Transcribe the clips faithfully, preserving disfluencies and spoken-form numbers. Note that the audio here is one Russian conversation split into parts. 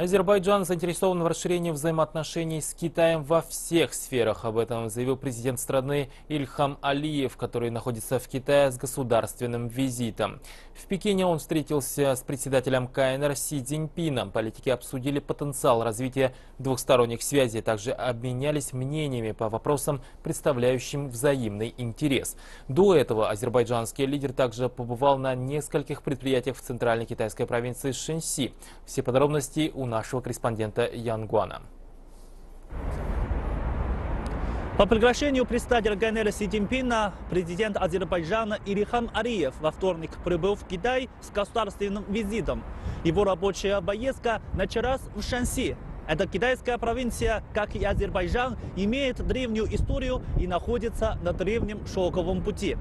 Азербайджан заинтересован в расширении взаимоотношений с Китаем во всех сферах. Об этом заявил президент страны Ильхам Алиев, который находится в Китае с государственным визитом. В Пекине он встретился с председателем КНР Си Цзиньпином. Политики обсудили потенциал развития двухсторонних связей, также обменялись мнениями по вопросам, представляющим взаимный интерес. До этого азербайджанский лидер также побывал на нескольких предприятиях в центральной китайской провинции Шэньси. Все подробности у нашего корреспондента Ян Гуана. По приглашению председателя КНР Си Цзиньпина, президент Азербайджана Ильхам Алиев во вторник прибыл в Китай с государственным визитом. Его рабочая поездка началась в Шанси. Эта китайская провинция, как и Азербайджан, имеет древнюю историю и находится на древнем шелковом пути.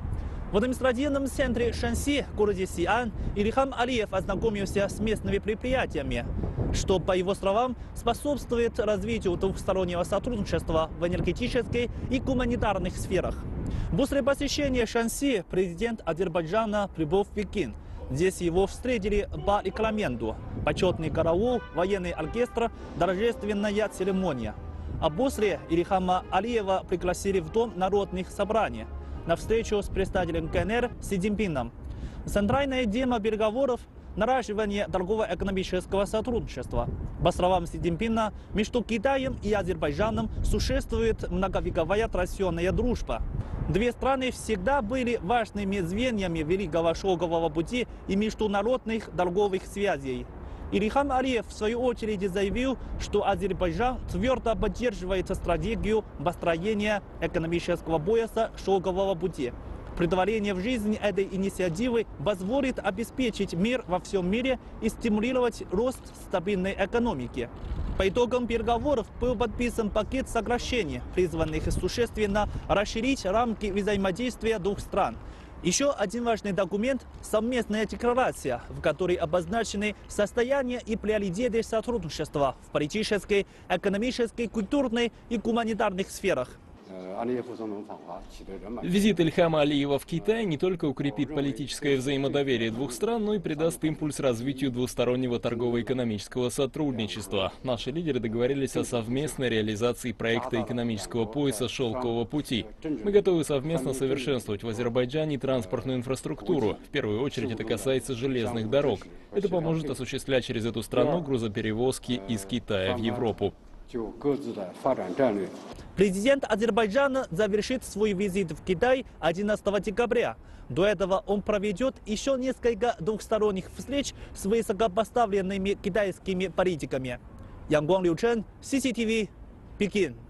В административном центре Шэньси, городе Сиан, Ильхам Алиев ознакомился с местными предприятиями, что, по его словам, способствует развитию двухстороннего сотрудничества в энергетической и гуманитарных сферах. После посещения Шэньси президент Азербайджана прибыл в Пекин. Здесь его встретили по регламенту: почетный караул, военный оркестр, торжественная церемония. А после Ильхама Алиева пригласили в Дом народных собраний на встречу с представителем КНР Си Цзиньпином. Центральная тема переговоров – наращивание торгово-экономического сотрудничества. По словам Си Цзиньпина, между Китаем и Азербайджаном существует многовековая традиционная дружба. Две страны всегда были важными звеньями Великого Шелкового пути и международных торговых связей. Ильхам Алиев в свою очередь заявил, что Азербайджан твердо поддерживает стратегию построения экономического пояса шелкового пути. Предварение в жизнь этой инициативы позволит обеспечить мир во всем мире и стимулировать рост стабильной экономики. По итогам переговоров был подписан пакет соглашений, призванных существенно расширить рамки взаимодействия двух стран. Еще один важный документ – совместная декларация, в которой обозначены состояние и приоритеты сотрудничества в политической, экономической, культурной и гуманитарных сферах. Визит Ильхама Алиева в Китай не только укрепит политическое взаимодоверие двух стран, но и придаст импульс развитию двустороннего торгово-экономического сотрудничества. Наши лидеры договорились о совместной реализации проекта экономического пояса «Шелкового пути». Мы готовы совместно совершенствовать в Азербайджане транспортную инфраструктуру. В первую очередь это касается железных дорог. Это поможет осуществлять через эту страну грузоперевозки из Китая в Европу. Президент Азербайджана завершит свой визит в Китай одиннадцатого декабря. До этого он проведет еще несколько двухсторонних встреч с высокопоставленными китайскими политиками. Ян Гуан, Лючэн, си си ти ви, Пекин.